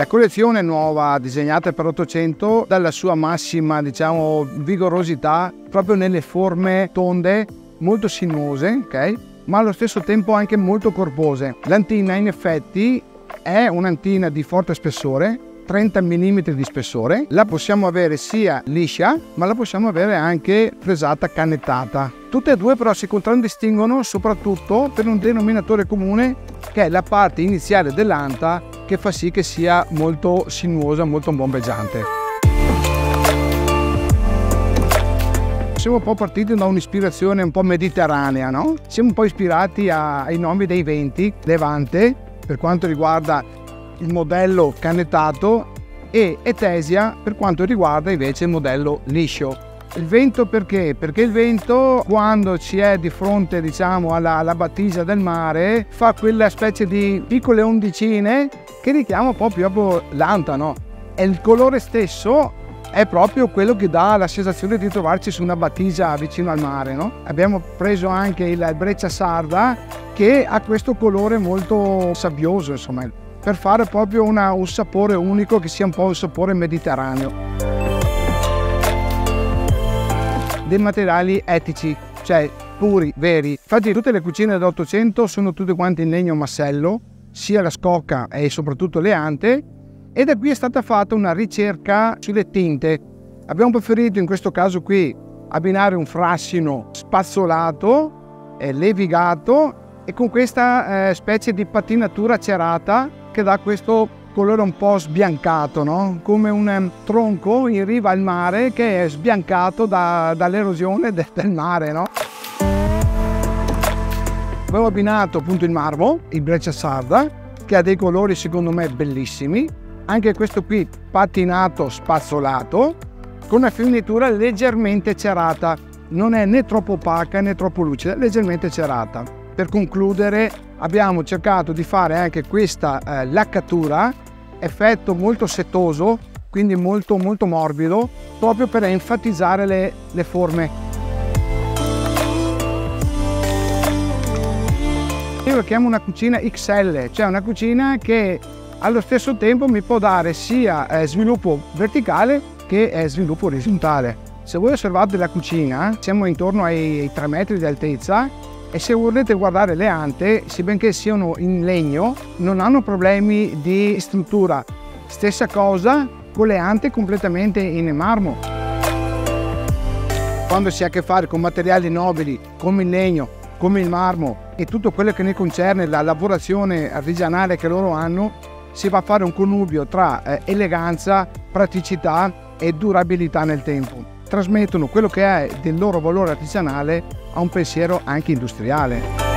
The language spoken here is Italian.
La collezione nuova, disegnata per 800, dalla sua massima, diciamo, vigorosità, proprio nelle forme tonde, molto sinuose, ok? Ma allo stesso tempo anche molto corpose. L'antina in effetti è un'antina di forte spessore, 30 mm di spessore. La possiamo avere sia liscia, ma la possiamo avere anche fresata, cannettata. Tutte e due però si contraddistinguono soprattutto per un denominatore comune, che è la parte iniziale dell'anta, che fa sì che sia molto sinuosa, molto bombeggiante. Siamo un po' partiti da un'ispirazione un po' mediterranea, no? Siamo un po' ispirati ai nomi dei venti, Levante, per quanto riguarda il modello cannettato, e Etesia per quanto riguarda invece il modello liscio. Il vento perché? Perché il vento, quando ci è di fronte, diciamo, alla battigia del mare, fa quella specie di piccole ondicine che richiama un po' più l'anta, no? E il colore stesso è proprio quello che dà la sensazione di trovarci su una battigia vicino al mare, no? Abbiamo preso anche il breccia sarda, che ha questo colore molto sabbioso, insomma, per fare proprio un sapore unico, che sia un po' un sapore mediterraneo. Dei materiali etici, cioè puri, veri. Infatti tutte le cucine dell'Ottocento sono tutte quante in legno massello, sia la scocca e soprattutto le ante. E da qui è stata fatta una ricerca sulle tinte. Abbiamo preferito in questo caso qui abbinare un frassino spazzolato e levigato, e con questa specie di patinatura cerata che dà questo colore un po' sbiancato, no? Come un tronco in riva al mare che è sbiancato dall'erosione del mare, no? Abbiamo abbinato appunto il marmo, il breccia sarda, che ha dei colori secondo me bellissimi. Anche questo qui patinato spazzolato, con una finitura leggermente cerata, non è né troppo opaca né troppo lucida, leggermente cerata. Per concludere abbiamo cercato di fare anche questa laccatura, effetto molto setoso, quindi molto molto morbido, proprio per enfatizzare le forme. Io la chiamo una cucina XL, cioè una cucina che allo stesso tempo mi può dare sia sviluppo verticale che sviluppo orizzontale. Se voi osservate la cucina, siamo intorno ai 3 metri di altezza, e se volete guardare le ante, benché siano in legno, non hanno problemi di struttura. Stessa cosa con le ante completamente in marmo. Quando si ha a che fare con materiali nobili come il legno, come il marmo e tutto quello che ne concerne la lavorazione artigianale che loro hanno, si va a fare un connubio tra eleganza, praticità e durabilità nel tempo. Trasmettono quello che è del loro valore artigianale a un pensiero anche industriale.